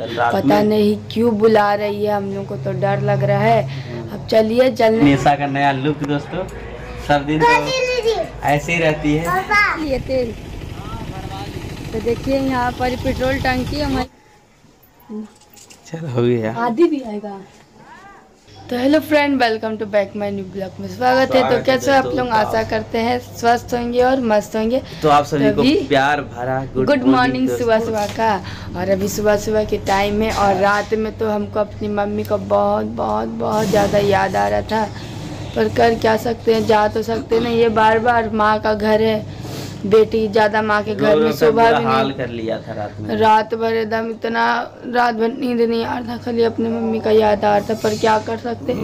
पता नहीं क्यों बुला रही है, हम लोग को तो डर लग रहा है। अब चलिए चल निशा का नया लुक दोस्तों, सब दिन तो ऐसी रहती है। ये तेल तो देखिए यहाँ पर पेट्रोल टंकी हमारी चल हो गया, आधी भी आएगा। तो hello friend, welcome to back my new blog में स्वागत है। तो कैसे आप लोग, आशा करते हैं स्वस्थ होंगे और मस्त होंगे। तो आप सभी को प्यार भरा गुड मॉर्निंग सुबह सुबह का। और अभी सुबह सुबह के टाइम है और रात में तो हमको अपनी मम्मी को बहुत बहुत बहुत ज़्यादा याद आ रहा था, पर कर क्या सकते हैं, जा तो सकते नहीं। ये बार बार माँ का घर है, बेटी ज़्यादा माँ के घर में शोभा भी हाल कर लिया था। रात भर एकदम इतना, रात भर नींद नहीं आ रहा, खाली अपने मम्मी का याद आ रहा था, पर क्या कर सकते।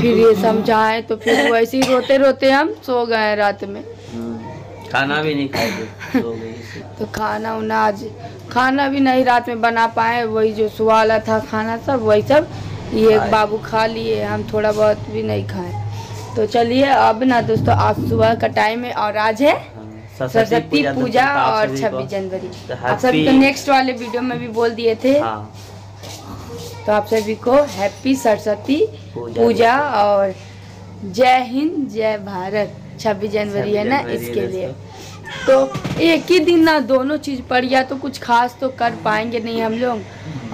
फिर ये समझाए तो फिर वैसे ही रोते रोते हम सो गए रात में, खाना भी नहीं खाए सो गए। तो खाना उना आज खाना भी नहीं रात में बना पाए, वही जो सुवाला था खाना सब वही सब ये बाबू खा लिए, हम थोड़ा बहुत भी नहीं खाए। तो चलिए अब ना दोस्तों, आज सुबह का टाइम है और आज है सरस्वती पूजा और 26 जनवरी। आप सभी को नेक्स्ट वाले वीडियो में भी बोल दिए थे। हाँ। तो आप सभी को हैप्पी सरस्वती पूजा और जय हिंद जय भारत। 26 जनवरी है ना, इसके लिए तो एक ही दिन ना दोनों चीज़ पड़ गया तो कुछ खास तो कर पाएंगे नहीं हम लोग।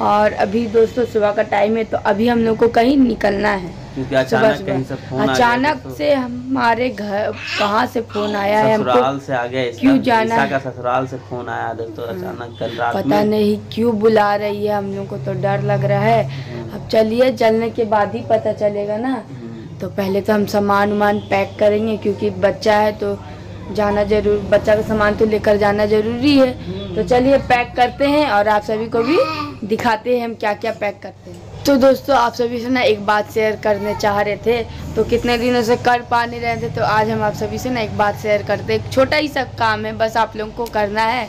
और अभी दोस्तों सुबह का टाइम है, तो अभी हम लोग को कहीं निकलना है सुबह। अचानक से हमारे घर कहाँ से फोन आया है, हमको से आ गया, क्यों जाना है, ससुराल से फोन आया दोस्तों अचानक कल रात। पता नहीं क्यों बुला रही है, हम लोग को तो डर लग रहा है। अब चलिए चलने के बाद ही पता चलेगा ना। तो पहले तो हम सामान वामान पैक करेंगे, क्योंकि बच्चा है तो जाना जरूर, बच्चा का सामान तो लेकर जाना जरूरी है। तो चलिए पैक करते हैं और आप सभी को भी दिखाते हैं हम क्या क्या पैक करते हैं। तो दोस्तों आप सभी से ना एक बात शेयर करने चाह रहे थे, तो कितने दिनों से कर पा नहीं रहे थे, तो आज हम आप सभी से ना एक बात शेयर करते हैं। एक छोटा ही सा काम है, बस आप लोगों को करना है,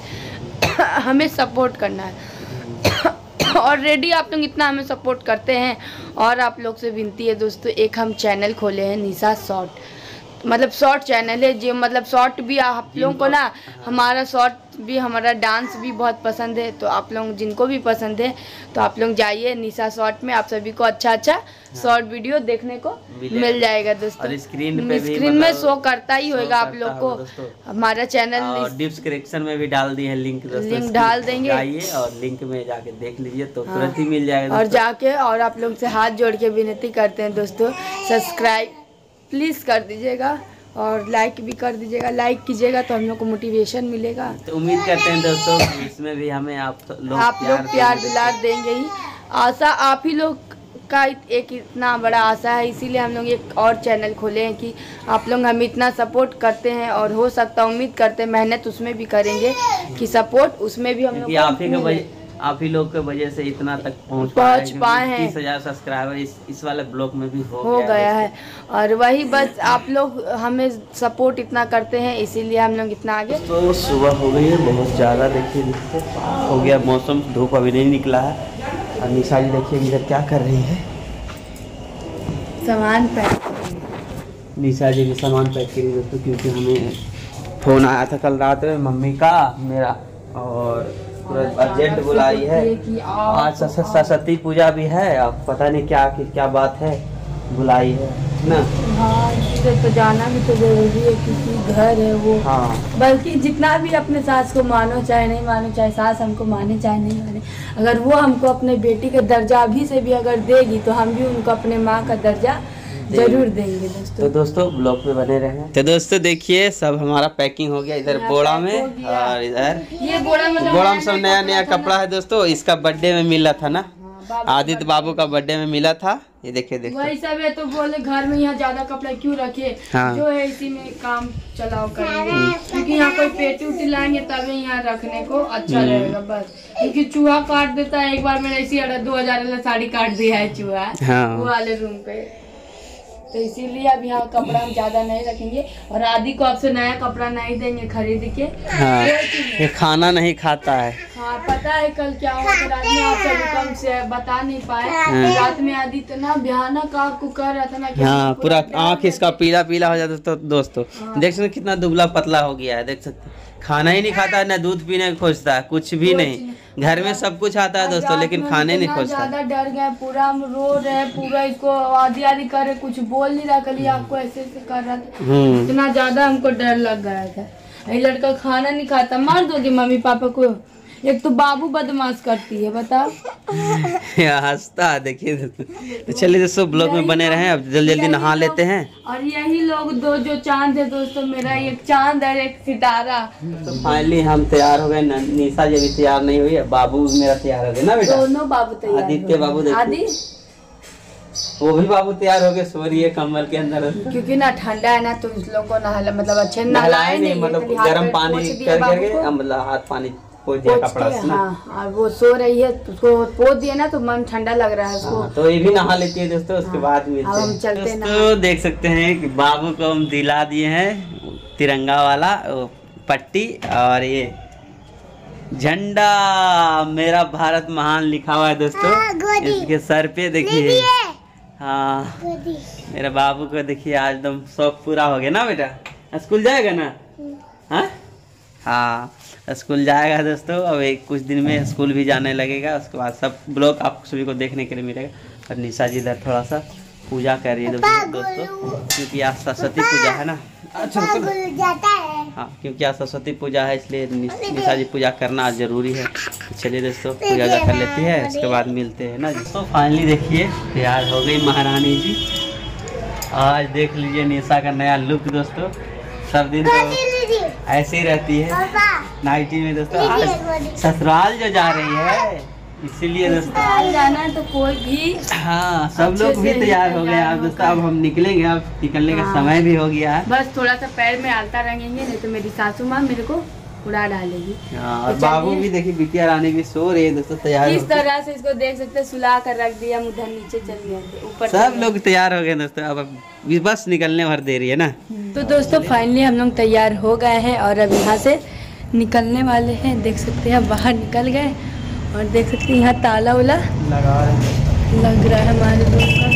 हमें सपोर्ट करना है। ऑलरेडी आप लोग इतना हमें सपोर्ट करते हैं, और आप लोग से विनती है दोस्तों, एक हम चैनल खोले हैं निशा शॉर्ट, मतलब शॉर्ट चैनल है जो मतलब शॉर्ट भी आप लोगों को ना, हमारा शॉर्ट भी, हमारा डांस भी बहुत पसंद है। तो आप लोग जिनको भी पसंद है तो आप लोग जाइए निशा शॉर्ट में, आप सभी को अच्छा अच्छा शॉर्ट वीडियो देखने को मिल जाएगा दोस्तों। स्क्रीन में शो करता ही होगा आप लोग को हमारा चैनल, डिस्क्रिप्शन में भी डाल दिए लिंक, लिंक डाल देंगे और लिंक में जाके देख लीजिए तो तुरंत ही मिल जाएगा। और जाके और आप लोग से हाथ जोड़ के विनती करते हैं दोस्तों, सब्सक्राइब प्लीज़ कर दीजिएगा और लाइक भी कर दीजिएगा। लाइक कीजिएगा तो हम लोग को मोटिवेशन मिलेगा। तो उम्मीद करते हैं दोस्तों इसमें भी हमें आप लोग प्यार दुलार देंगे ही। आशा आप ही लोग का एक इतना बड़ा आशा है, इसीलिए हम लोग एक और चैनल खोले हैं कि आप लोग हमें इतना सपोर्ट करते हैं, और हो सकता उम्मीद करते हैं मेहनत उसमें भी करेंगे कि सपोर्ट उसमें भी हम लोग, आप ही लोग के वजह से इतना तक पहुँच पाए हैं। 30,000 सब्सक्राइबर इस वाले ब्लॉग में भी हो गया है। और वही बस आप लोग हमें सपोर्ट इतना करते हैं, इसीलिए हम लोग इतना आगे। तो सुबह हो गई है बहुत ज़्यादा, देखिए हो गया मौसम, धूप अभी नहीं निकला है। और निशा जी देखिए इधर क्या कर रही है, सामान पैक। निशा जी भी सामान पैक करी दोस्तों, क्योंकि हमें फ़ोन आया था कल रात में मम्मी का, मेरा, और अर्जेंट बुलाई है। आज सरस्वती पूजा भी है, अब पता नहीं क्या क्या बात है, बुलाई है ना। हाँ, तो जाना भी तो जरूरी है, क्योंकि घर है वो। हाँ। बल्कि जितना भी अपने सास को मानो चाहे नहीं मानो, चाहे सास हमको माने चाहे नहीं माने, अगर वो हमको अपने बेटी का दर्जा अभी से भी अगर देगी तो हम भी उनको अपने माँ का दर्जा जरूर देंगे दोस्तों। तो दोस्तों ब्लॉग पे बने रहें। तो दोस्तों देखिए सब हमारा पैकिंग हो गया, इधर बोड़ा में, और इधर ये बोड़ा में सब नया नया कपड़ा है दोस्तों। इसका बर्थडे में मिला था ना, आदित्य बाबू का बर्थडे में मिला था, ये देखिए देखिए वही सब है। तो बोले घर में यहाँ ज्यादा कपड़ा क्यों रखे, हाँ। जो है इसी में काम चलाओ करेंगे, क्योंकि यहाँ कोई पेटी उटी लाएंगे तभी यहाँ रखने को अच्छा रहेगा बस, क्योंकि चूहा काट देता है। एक बार मैंने इसी 2000 वाला साड़ी काट दिया है चूहा, वो वाले रूम पे। तो इसीलिए अब यहाँ कपड़ा हम ज्यादा नहीं रखेंगे, और आदि को आपसे नया कपड़ा नहीं देंगे खरीद के। हाँ, ये खाना नहीं खाता है। हाँ, पता है कल क्या हुआ था, रात में आप सभी को हम से बता नहीं पाए। रात में आदि इतना भयानक आग को कर रहा था ना कि हाँ पूरा आँख इसका पीला पीला हो जाता। तो दोस्तों देख सकते कितना दुबला पतला हो गया है, देख सकते खाना ही नहीं खाता है, न दूध पीने खोजता है, कुछ भी नहीं। घर में सब कुछ आता है दोस्तों, लेकिन खाने नहीं खोजता। ज्यादा डर गए, पूरा रो रहे, पूरा इसको आधी आधी कर रहे, कुछ बोल नहीं रहा। कल आपको ऐसे ऐसे कर रहा था, इतना ज्यादा हमको डर लग गया था। ये लड़का खाना नहीं खाता, मार दोगी मम्मी पापा को। एक तो बाबू बदमाश करती है, बताओ हंसता। देखिए तो चलिए दोस्तों ब्लॉग में बने रहें। अब जल्दी जल्दी नहा लेते हैं। और यही लोग दो जो चांद है दोस्तों, मेरा एक चांद और एक सितारा। तो फाइनली हम तैयार हो गए। निशा जी भी तैयार नहीं हुई है, बाबू मेरा तैयार हो गया ना बेटा, दोनों बाबू तैयार। आदित्य बाबू देखिए, वो भी बाबू तैयार हो गए। सो रही है कम्बल के अंदर, क्योंकि ना ठंडा है ना, तो इस लोग को नहला मतलब अच्छे नहलाए नहीं, मतलब गर्म पानी करके मतलब हाथ पानी कपड़ा से। हाँ, वो सो रही है, उसको पोत दिया ना तो मन ठंडा लग रहा है उसको। तो ये भी नहा लेती है दोस्तों, उसके बाद मिलते हैं। हम चलते हैं दोस्तों, देख सकते हैं कि बाबू को हम दिला दिए हैं तिरंगा वाला पट्टी और ये झंडा मेरा भारत महान लिखा हुआ है दोस्तों। हाँ, इसके सर पे देखिए। हाँ मेरे बाबू को देखिए, आज एकदम शौक पूरा हो गया ना बेटा। स्कूल जाएगा ना? हाँ हाँ स्कूल जाएगा दोस्तों। अब एक कुछ दिन में स्कूल भी जाने लगेगा, उसके बाद सब ब्लॉग आप सभी को देखने के लिए मिलेगा। और निशा जी इधर थोड़ा सा पूजा कर रही है दोस्तों, क्योंकि आज सरस्वती पूजा है ना। अच्छा हाँ, क्योंकि आज सरस्वती पूजा है, इसलिए निशा जी पूजा करना ज़रूरी है। चलिए दोस्तों पूजा कर लेती है, उसके बाद मिलते हैं ना। दोस्तों फाइनली देखिए तैयार हो गई महारानी जी। आज देख लीजिए निशा का नया लुक दोस्तों, सब दिन ऐसी रहती है नाइटी में दोस्तों। आज ससुराल जो जा रही है, इसीलिए दोस्तों जाना तो कोई भी। हाँ सब लोग भी तैयार हो गए आप दोस्तों। अब हम निकलेंगे, अब निकलने का समय भी हो गया है। बस थोड़ा सा पैर में आलता रंगेंगे, नहीं तो मेरी सासू माँ मेरे को उड़ा डालेगी। और बाबू भी देखिए, बिटिया रानी भी सो रही है दोस्तों तैयार। इस तरह से इसको देख सकते हैं, सुला कर रख दिया, उधर नीचे चल गए, ऊपर सब लोग तैयार हो गए दोस्तों। अब बस निकलने भर दे रही है ना। तो दोस्तों फाइनली हम लोग तैयार हो गए हैं और अब यहाँ से निकलने वाले हैं। देख सकते हैं बाहर निकल गए और देख सकते हैं यहाँ ताला वाला लग रहा है हमारे दोस्त का।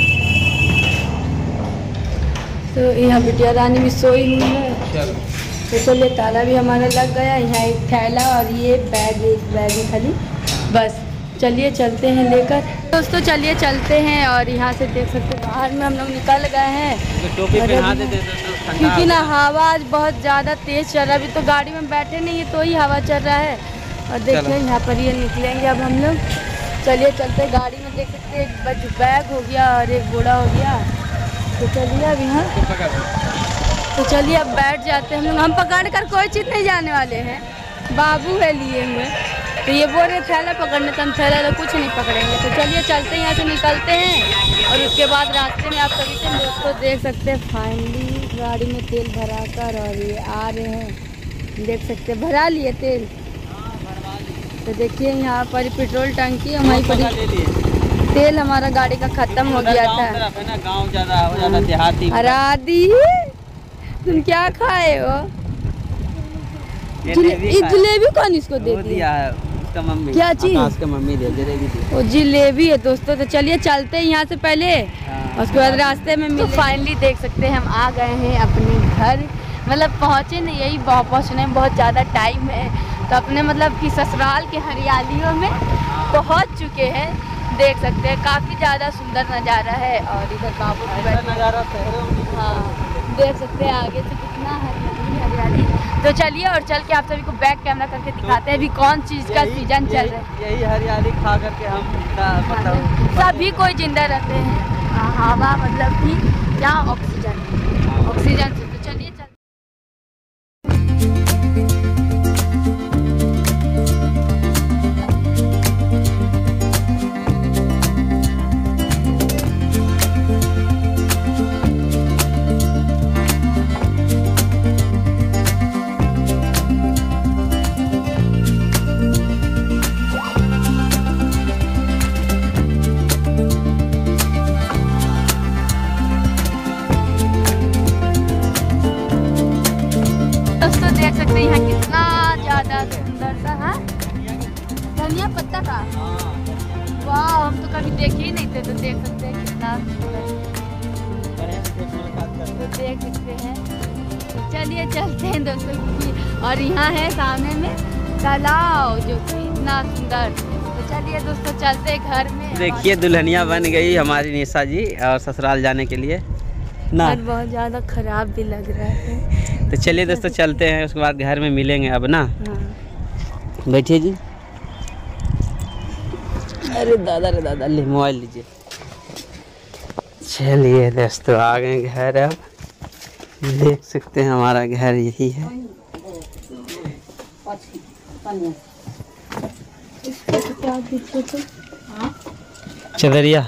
तो यहाँ बिटिया रानी भी सोई हुई है, तो चलिए ताला भी हमारा लग गया। यहाँ एक थैला और ये बैग, एक बैग ही खाली। बस चलिए चलते हैं लेकर दोस्तों, चलिए चलते हैं। और यहाँ से देख सकते हैं बाहर में हम लोग निकल गए हैं। टोपी पहना देते हैं क्योंकि ना हवा आज बहुत ज़्यादा तेज़ चल रहा है। अभी तो गाड़ी में बैठे नहीं है तो ही हवा चल रहा है। और देखिए यहाँ पर ये निकलेंगे अब हम लोग। चलिए चलते, गाड़ी में देख सकते हैं एक बैग हो गया और एक बोरा हो गया। तो चलिए अब यहाँ, तो चलिए अब बैठ जाते हैं हम लोग। हम पकड़ कर कोई चीज़ नहीं जाने वाले हैं, बाबू है लिए हुए। तो ये बोल रहे थैला पकड़ने, तो हम थैला तो कुछ नहीं पकड़ेंगे। तो चलिए चलते हैं, यहाँ से निकलते हैं। और उसके बाद रास्ते में आप सभी से दोस्तों देख सकते हैं फाइनली गाड़ी में तेल भरा कर, और ये आ रहे हैं। देख सकते भरा लिए तेल। तो देखिए यहाँ पर पेट्रोल टंकी, हमारी पर तेल हमारा गाड़ी का खत्म हो गया था। गाँव ज़्यादा हो जाता देहाती। अरादी तुम क्या खाए हो? जलेबी कौन इसको दे दिया? उसका मम्मी। क्या चीज? उसका मम्मी दे जलेबी दी। वो जलेबी है दोस्तों। तो चलिए चलते हैं यहाँ से पहले, उसके बाद रास्ते में। तो फाइनली देख सकते हैं हम आ गए हैं अपने घर, मतलब पहुँचे नहीं, यही पहुँचने में बहुत ज़्यादा टाइम है। तो अपने मतलब कि ससुराल के हरियालियों में पहुँच चुके हैं। देख सकते हैं काफ़ी ज़्यादा सुंदर नज़ारा है। और इधर बाबू नज़ारा, हाँ देख सकते हैं आगे से कितना हरियाली हरियाली। तो चलिए और चल के आप सभी को बैक कैमरा करके दिखाते हैं अभी कौन चीज़ का सीजन चल रहा है। यही हरियाली खा करके हम सभी कोई जिंदा रहते हैं। हवा मतलब कि क्या ऑक्सीजन, ऑक्सीजन से। तो चलिए चल से तो देख सकते हैं कितना तो देख सकते हैं। चलिए चलते हैं दोस्तों की, और यहाँ है सामने में तालाब जो कि इतना सुंदर। तो चलिए दोस्तों चलते घर में। देखिए दुल्हनिया बन गई हमारी निशा जी, और ससुराल जाने के लिए ना बहुत ज़्यादा खराब भी लग रहा है। तो चलिए दोस्तों चलते हैं, उसके बाद घर में मिलेंगे अब ना। बैठिए जी। अरे दादा रे दादा, ले मोबाइल लीजिए। चलिए दोस्तों आ गए घर। अब देख सकते हैं हमारा घर यही है। चदरिया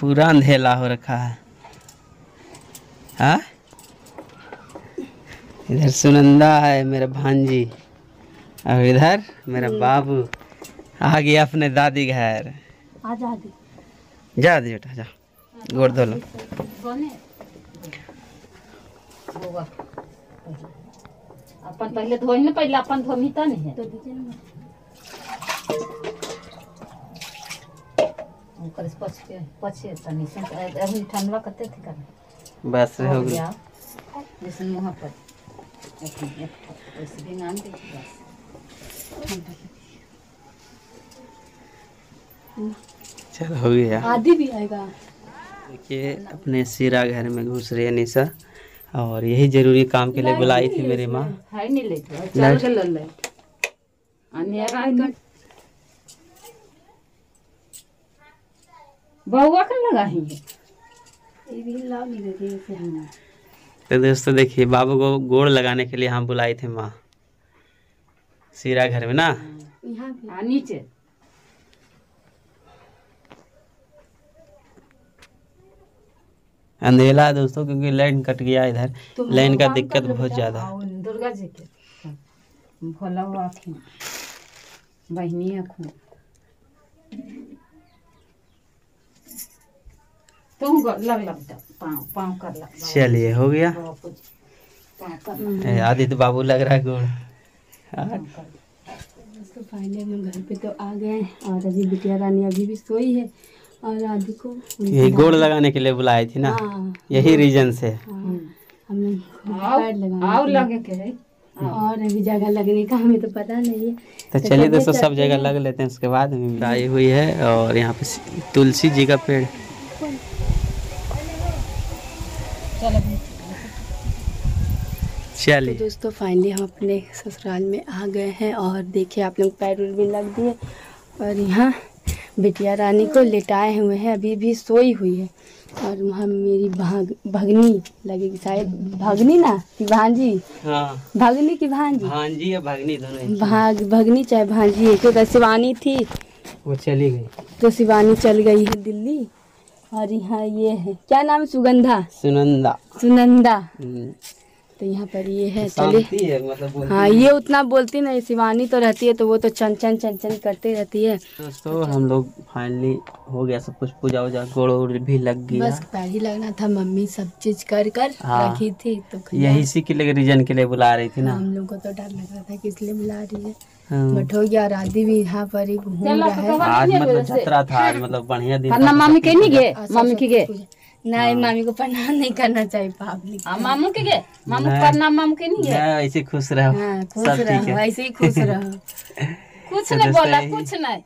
पूरा अंधेला हो रखा है। हाँ इधर सुनंदा है मेरा भांजी, और इधर मेरा बाबू आ गया अपने दादी घर। आ जा दादी बेटा, जा गोड़ धो लो। अपन पहले धोई ना, पहले अपन धोमी तो नहीं है तो दीजिए ना। अभी ठंडवा करते थे करना। बस हो गया। पर चल हो गया। आदि भी आएगा। देखिए अपने सीरा घर में घुस रही है निशा, और यही जरूरी काम के लिए बुलाई थी मेरी माँ। बउआ का लगा ही है। तो दोस्तों देखिए बाबू को गोड़ लगाने के लिए हम बुलाई थे माँ सीरा घर में ना। यहाँ नीचे अंधेला है दोस्तों, क्योंकि लाइन कट गया। इधर लाइन का दिक्कत बहुत ज्यादा है। दुर्गा जी के भोला आँखें बहनी आँखों लग। चलिए हो गया। आदित्य बाबू लग रहा है गोड़। फाइनली हम घर पे तो आ गए, और अभी बिटिया रानी अभी भी सोई है, और आदि को यही गोड़ लगाने के लिए बुलाई थी ना। यही रीजन से हमने, और अभी जगह लगने का हमें तो पता नहीं है। तो चलिए दोस्तों सब जगह लग लेते हैं, उसके बाद हमें आई हुई है। और यहाँ पे तुलसी जी का पेड़। चलिए तो दोस्तों फाइनली हम अपने ससुराल में आ गए हैं, और देखिए आप लोग पैर भी लग दिए, और यहाँ बिटिया रानी को लेटाए हुए हैं, अभी भी सोई हुई है। और वहाँ मेरी भगनी लगेगी शायद, भगनी ना कि भांजी। हाँ भगनी की भांजी, भांजी या भगनी दोनों, भगनी चाहे भांजी। तो शिवानी थी, वो चली गई, तो शिवानी चल गई है दिल्ली। और यहाँ ये है, क्या नाम है, सुगंधा सुनंदा। तो यहाँ पर ये है। चलिए मतलब हाँ, ये उतना बोलती नहीं, शिवानी तो रहती है, तो वो तो चन चन करती रहती है। दोस्तों हम लोग फाइनली हो गया सब कुछ, पूजा वूजा गोड़ भी लग गया। बस पैर ही लगना था, मम्मी सब चीज कर रखी थी। तो यही इसी के लिए रीजन के लिए बुला रही थी ना। हम लोग को तो डर लग रहा था कि इसलिए बुला रही है, बट हो गया। और आदि भी यहाँ पर घूम रहा है। आज मतलब जतरा था, आज मतलब बढ़िया दिन। मामी के नहीं गए, मामी के गए नहीं। मामी को प्रणाम नहीं करना चाहिए पब्लिक। मामू के गए, मामू प्रणाम, मामू के नहीं गए। ऐसे खुश रहो, सब ठीक है, वैसे ही खुश रहो। कुछ नहीं बोला, कुछ नहीं,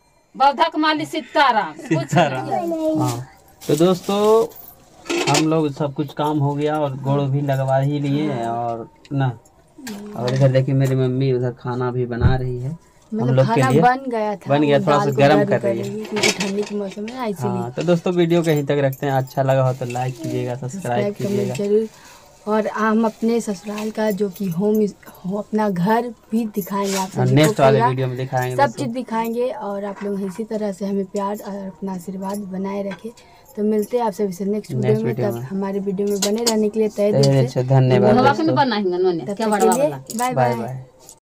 बौद्धक माली सीताराम, कुछ नहीं। तो दोस्तों हम लोग सब कुछ काम हो गया, और गोड़ भी लगवा ही लिए और ना। और इधर देखिए मेरी मम्मी उधर खाना भी बना रही है हम लोग के लिए। बन गया, थोड़ा सा गर्म कर रही है क्योंकि ठंडी के मौसम है इसीलिए। हाँ तो दोस्तों वीडियो कहीं तक रखते हैं। अच्छा लगा हो तो लाइक कीजिएगा, सब्सक्राइब कीजिएगा जरूर। और हम अपने ससुराल का जो कि होम अपना घर भी दिखाएंगे, आप नेक्स्ट वाले वीडियो में दिखाएंगे, सब चीज़ दिखाएंगे। और आप लोग इसी तरह से हमें प्यार और अपना आशीर्वाद बनाए रखें। तो मिलते हैं आप सभी नेक्स्ट वीडियो में। तब हमारे वीडियो में बने रहने के लिए तहे दिल से धन्यवाद। Bye bye.